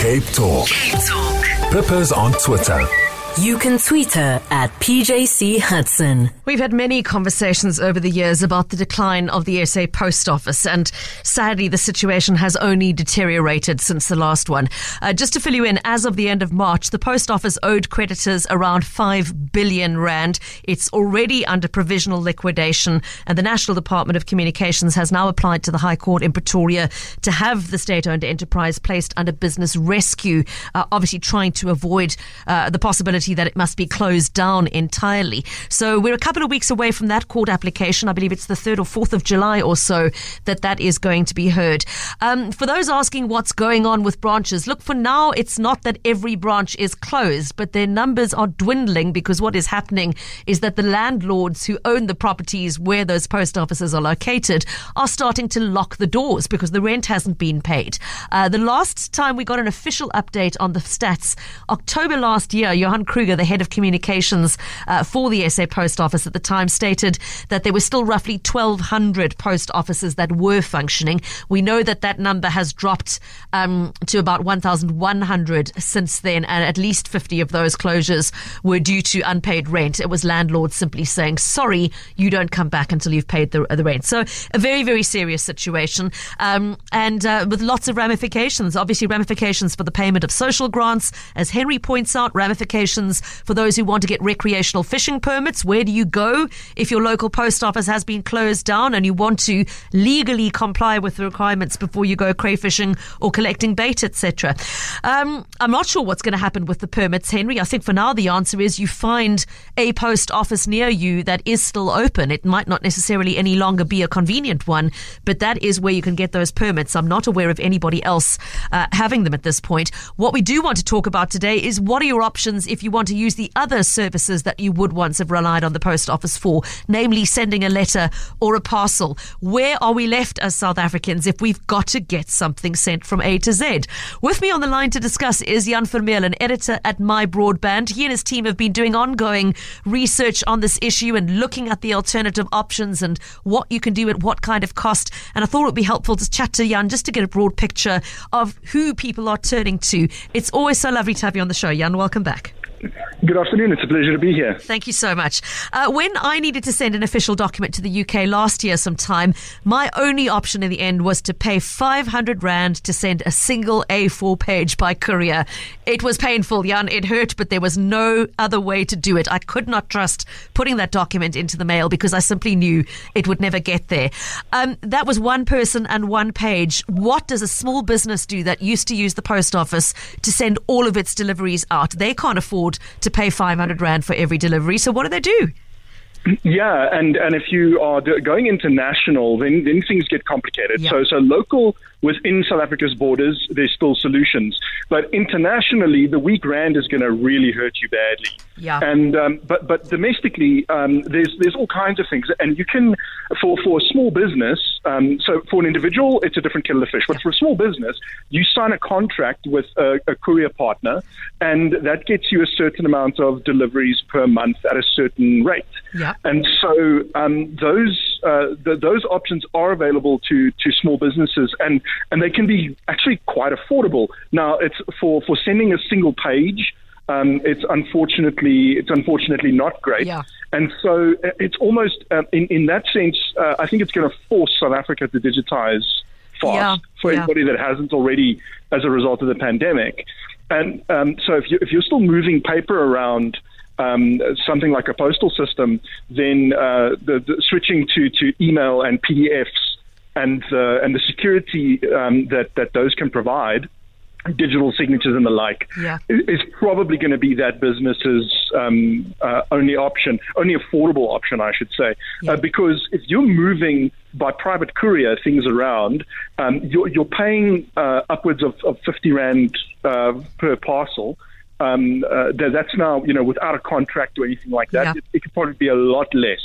CapeTalk. Pippa's on Twitter. You can tweet her at PJC Hudson. We've had many conversations over the years about the decline of the SA Post Office, and sadly the situation has only deteriorated since the last one. Just to fill you in, as of the end of March, the Post Office owed creditors around 5 billion rand. It's already under provisional liquidation, and the National Department of Communications has now applied to the High Court in Pretoria to have the state-owned enterprise placed under business rescue, obviously trying to avoid the possibility that it must be closed down entirely. So we're a couple of weeks away from that court application. I believe it's the 3rd or 4th of July or so that is going to be heard. For those asking what's going on with branches, look, for now it's not that every branch is closed, but their numbers are dwindling because what is happening is that the landlords who own the properties where those post offices are located are starting to lock the doors because the rent hasn't been paid. The last time we got an official update on the stats, October last year, Johan Kruger, the head of communications for the SA Post Office at the time, stated that there were still roughly 1,200 post offices that were functioning. We know that number has dropped to about 1,100 since then, and at least 50 of those closures were due to unpaid rent. It was landlords simply saying, sorry, you don't come back until you've paid the rent. So a very, very serious situation and with lots of ramifications. Obviously ramifications for the payment of social grants, as Henry points out, ramifications for those who want to get recreational fishing permits. Where do you go if your local post office has been closed down and you want to legally comply with the requirements before you go crayfishing or collecting bait, etc.? I'm not sure what's going to happen with the permits, Henry. I think for now the answer is you find a post office near you that is still open. It might not necessarily any longer be a convenient one, but that is where you can get those permits. I'm not aware of anybody else having them at this point. What we do want to talk about today is, what are your options if you want to use the other services that you would once have relied on the post office for, namely sending a letter or a parcel? Where are we left as South Africans if we've got to get something sent from A to Z? With me on the line to discuss is Jan Vermeulen, editor at My Broadband. He and his team have been doing ongoing research on this issue and looking at the alternative options and what you can do at what kind of cost. And I thought it would be helpful to chat to Jan just to get a broad picture of who people are turning to. It's always so lovely to have you on the show, Jan. Welcome back. Good afternoon. It's a pleasure to be here. Thank you so much. When I needed to send an official document to the UK last year sometime, my only option in the end was to pay 500 Rand to send a single A4 page by courier. It was painful, Jan. It hurt, but there was no other way to do it. I could not trust putting that document into the mail because I simply knew it would never get there. That was one person and one page. What does a small business do that used to use the post office to send all of its deliveries out? They can't afford to pay 500 Rand for every delivery. So what do they do? Yeah, and if you are going international, then things get complicated. Yeah. So local, within South Africa's borders, there's still solutions. But internationally, the weak rand is going to really hurt you badly. Yeah. And but domestically, there's all kinds of things. And you can, for a small business, so for an individual, it's a different kettle of fish. But for a small business, you sign a contract with a courier partner, and that gets you a certain amount of deliveries per month at a certain rate. Yeah. And so those options are available to small businesses, and they can be actually quite affordable. Now, it's for sending a single page. It's unfortunately not great. Yeah. And so it's almost in that sense, I think it's going to force South Africa to digitize fast for anybody that hasn't already as a result of the pandemic. And so if you're still moving paper around. Something like a postal system, then the switching to email and PDFs and the security that those can provide, digital signatures and the like, is probably going to be that business's only affordable option, I should say, because if you're moving by private courier things around, you're paying upwards of 50 Rand per parcel. That's now, without a contract or anything like that. Yeah. It could probably be a lot less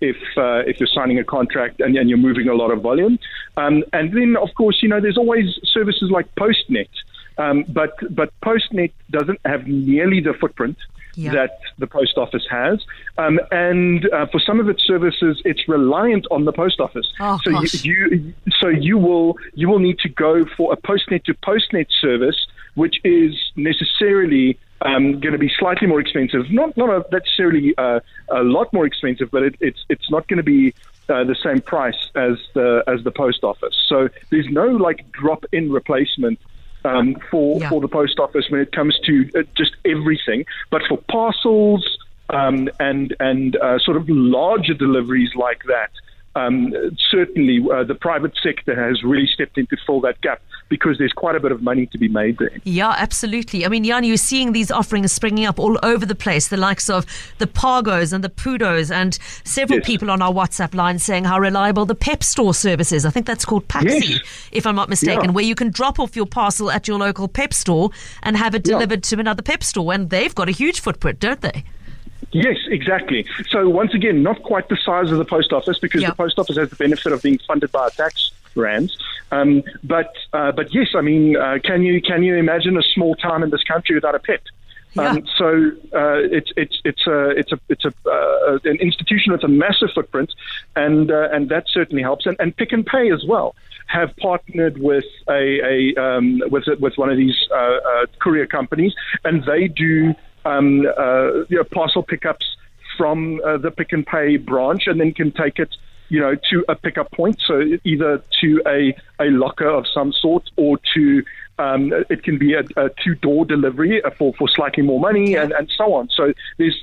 if you're signing a contract and you're moving a lot of volume. And then, of course, there's always services like PostNet, but PostNet doesn't have nearly the footprint that the post office has. And for some of its services, it's reliant on the post office. Oh, so you will need to go for a PostNet to PostNet service, which is necessarily going to be slightly more expensive. Not necessarily a lot more expensive, but it's not going to be the same price as the post office. So there's no drop-in replacement for the post office when it comes to just everything. But for parcels and sort of larger deliveries like that, certainly the private sector has really stepped in to fill that gap, because there's quite a bit of money to be made there. Yeah, absolutely. I mean, Jan, you're seeing these offerings springing up all over the place, the likes of the Pargos and the Pudos, and several people on our WhatsApp line saying how reliable the Pep Store service is. I think that's called Paxi, if I'm not mistaken, where you can drop off your parcel at your local Pep Store and have it delivered to another Pep Store. And they've got a huge footprint, don't they? Yes, exactly. So once again, not quite the size of the post office, because the post office has the benefit of being funded by a tax rands. But yes, I mean, can you imagine a small town in this country without a Pep? So it's an institution with a massive footprint, and that certainly helps. And Pick and Pay as well have partnered with one of these courier companies, and they do parcel pickups from the Pick and Pay branch, and then can take it to a pickup point, so either to a locker of some sort, or to it can be a two-door delivery for slightly more money, and so on. So there's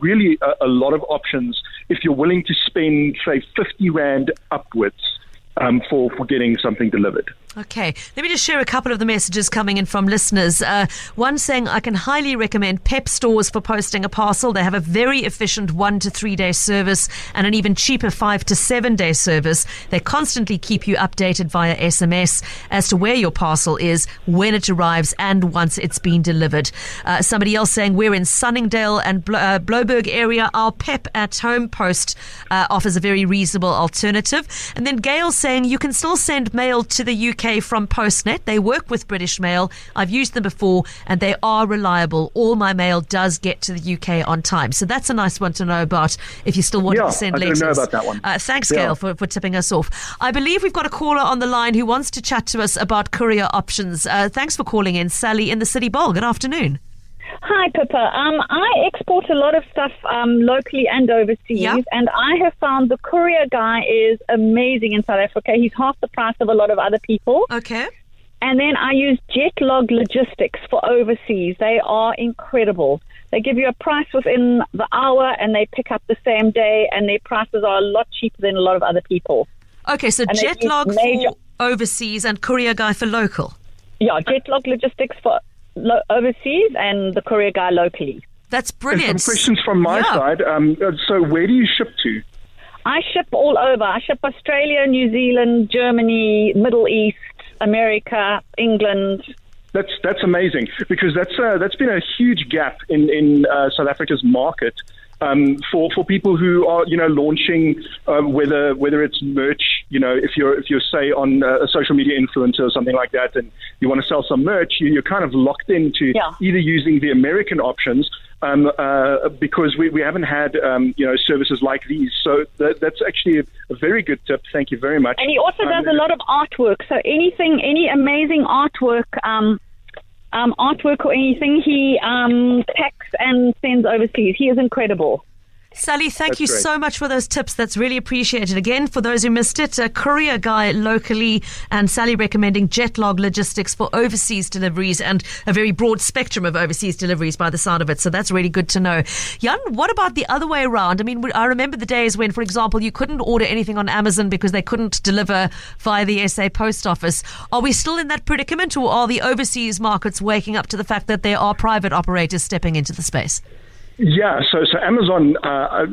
really a lot of options if you're willing to spend, say, 50 Rand upwards for getting something delivered. Okay, let me just share a couple of the messages coming in from listeners. One saying, I can highly recommend Pep Stores for posting a parcel. They have a very efficient 1 to 3 day service and an even cheaper 5 to 7 day service. They constantly keep you updated via SMS as to where your parcel is, when it arrives, and once it's been delivered. Somebody else saying, we're in Sunningdale and Bloberg area. Our Pep at Home post offers a very reasonable alternative. And then Gail saying, you can still send mail to the UK from PostNet. They work with British Mail. I've used them before and they are reliable. All my mail does get to the UK on time. So that's a nice one to know about if you still want to send letters. I didn't know about that one. Thanks, Gail, for tipping us off. I believe we've got a caller on the line who wants to chat to us about courier options. Thanks for calling in, Sally in the City Bowl. Good afternoon. Hi, Pippa. I export a lot of stuff locally and overseas, and I have found the Courier Guy is amazing in South Africa. He's half the price of a lot of other people. Okay. And then I use Jetlog Logistics for overseas. They are incredible. They give you a price within the hour, and they pick up the same day, and their prices are a lot cheaper than a lot of other people. Okay, so Jetlog for overseas and Courier Guy for local. Yeah, Jetlog Logistics for overseas and the Courier Guy locally. That's brilliant. And some questions from my side. So where do you ship to? I ship all over. I ship Australia, New Zealand, Germany, Middle East, America, England. That's amazing, because that's been a huge gap in South Africa's market for people who are launching whether it's merch, if you're say on a social media influencer or something like that, and you want to sell some merch, you're kind of locked into either using the American options because we haven't had services like these. So that's actually a very good tip. Thank you very much. And he also does a lot of artwork. So any amazing artwork. Artwork or anything, he packs and sends overseas. He is incredible. Sally, thank you so much for those tips. That's really appreciated. Again, for those who missed it, a Courier Guy locally, and Sally recommending Jetlog Logistics for overseas deliveries, and a very broad spectrum of overseas deliveries by the sound of it. So that's really good to know. Jan, what about the other way around? I mean, I remember the days when, for example, you couldn't order anything on Amazon because they couldn't deliver via the SA Post Office. Are we still in that predicament, or are the overseas markets waking up to the fact that there are private operators stepping into the space? Yeah, so Amazon,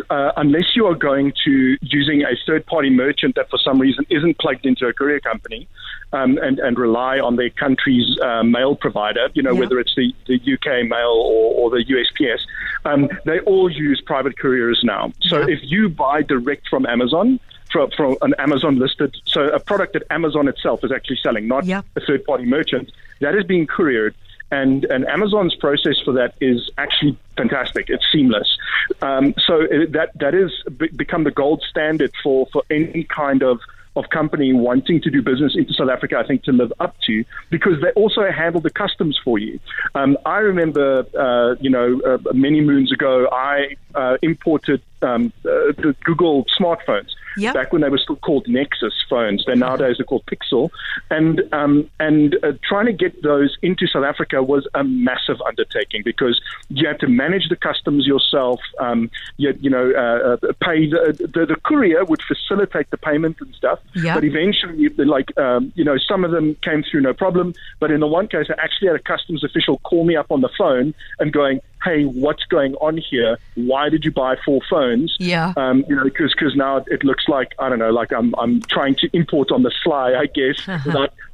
unless you are going to using a third-party merchant that for some reason isn't plugged into a courier company and rely on their country's mail provider, whether it's the UK Mail or the USPS, they all use private couriers now. So if you buy direct from Amazon, from an Amazon listed, so a product that Amazon itself is actually selling, not a third-party merchant, that is being couriered. And Amazon's process for that is actually fantastic. It's seamless. So that has become the gold standard for any kind of company wanting to do business into South Africa, I think, to live up to, because they also handle the customs for you. I remember, many moons ago, I imported the Google smartphones. Yep. Back when they were still called Nexus phones. Nowadays they're called Pixel. And trying to get those into South Africa was a massive undertaking because you had to manage the customs yourself. Pay the courier would facilitate the payment and stuff. Yep. But eventually, some of them came through no problem. But in the one case, I actually had a customs official call me up on the phone and going, "Hey, what's going on here? Why did you buy 4 phones?" Yeah. Because now it looks like, I don't know, like I'm trying to import on the fly, I guess,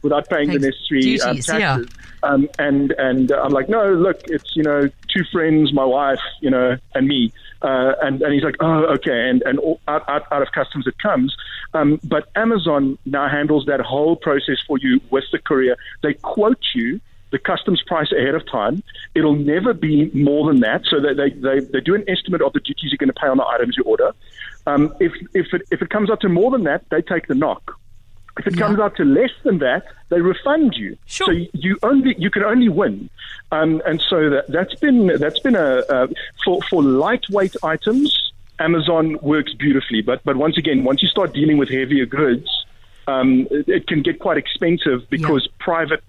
without paying the necessary duties, taxes. Yeah. And I'm like, "No, look, it's, 2 friends, my wife, and me." And he's like, "Oh, okay." And all, out of customs it comes. But Amazon now handles that whole process for you with the courier. They quote you the customs price ahead of time. It'll never be more than that. So they do an estimate of the duties you're going to pay on the items you order. If it comes up to more than that, they take the knock. If it comes out to less than that, they refund you. Sure. So you can only win, and so that's been a for lightweight items. Amazon works beautifully, but once again, once you start dealing with heavier goods, it can get quite expensive because privately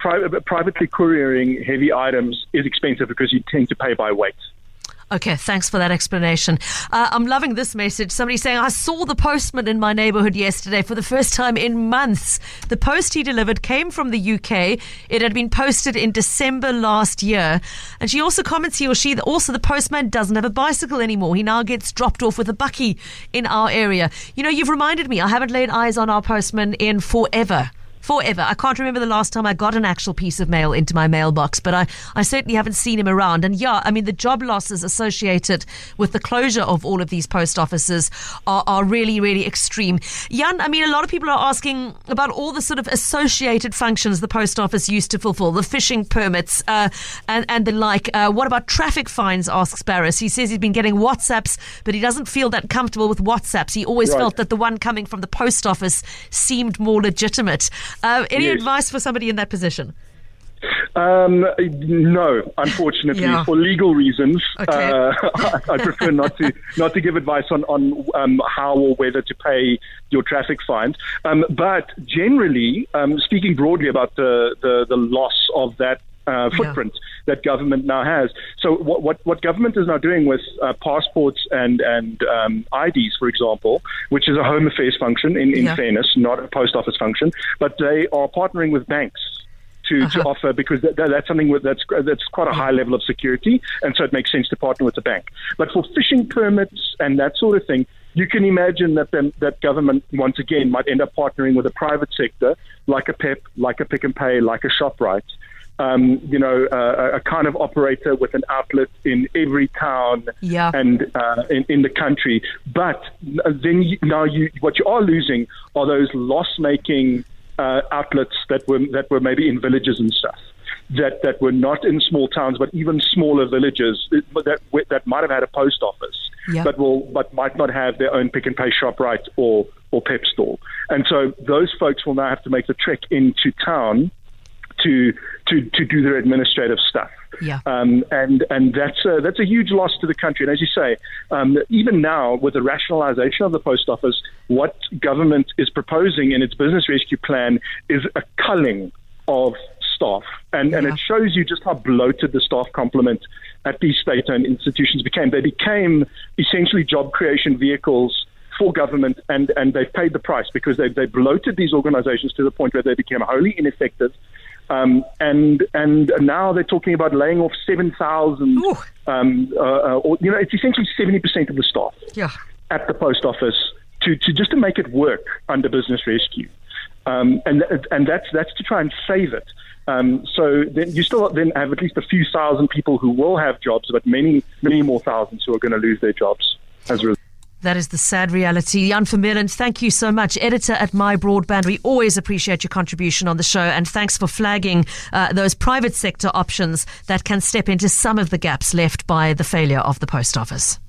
couriering heavy items is expensive because you tend to pay by weight. Okay, thanks for that explanation. I'm loving this message. Somebody saying, "I saw the postman in my neighbourhood yesterday for the first time in months. The post he delivered came from the UK. It had been posted in December last year." And she also comments, the postman doesn't have a bicycle anymore. He now gets dropped off with a bucky in our area. You've reminded me, I haven't laid eyes on our postman in forever. I can't remember the last time I got an actual piece of mail into my mailbox, but I certainly haven't seen him around. And the job losses associated with the closure of all of these post offices are really, really extreme. Jan, a lot of people are asking about all the sort of associated functions the post office used to fulfill, the fishing permits and the like. What about traffic fines, asks Barris. He says he's been getting WhatsApps, but he doesn't feel that comfortable with WhatsApps. He always felt that the one coming from the post office seemed more legitimate. Any advice for somebody in that position? No, unfortunately, for legal reasons. Okay. I prefer not to give advice on how or whether to pay your traffic fines. But generally, speaking broadly about the loss of that footprint that government now has. So what government is now doing with passports and IDs, for example, which is a Home Affairs function, in fairness, not a post office function, but they are partnering with banks to offer, because that's something that's quite a high level of security, and so it makes sense to partner with the bank. But for fishing permits and that sort of thing, you can imagine that government, once again, might end up partnering with a private sector, like a Pep, like a Pick and Pay, like a ShopRite, a kind of operator with an outlet in every town and in the country. But then what you are losing are those loss-making outlets that were maybe in villages and stuff, that were not in small towns, but even smaller villages that might have had a post office, but might not have their own Pick and Pay, ShopRite or Pep Store. And so those folks will now have to make the trek into town to do their administrative stuff, and that's a huge loss to the country. And as you say, even now with the rationalisation of the post office, what government is proposing in its business rescue plan is a culling of staff, and it shows you just how bloated the staff complement at these state-owned institutions became. They became essentially job creation vehicles for government, and they paid the price because they bloated these organisations to the point where they became wholly ineffective. And now they're talking about laying off 7,000, it's essentially 70% of the staff at the post office to make it work under business rescue, and that's to try and save it. So then you still then have at least a few thousand people who will have jobs, but many more thousands who are going to lose their jobs as a result. That is the sad reality. Jan Vermeulen, thank you so much. Editor at My Broadband, we always appreciate your contribution on the show, and thanks for flagging those private sector options that can step into some of the gaps left by the failure of the post office.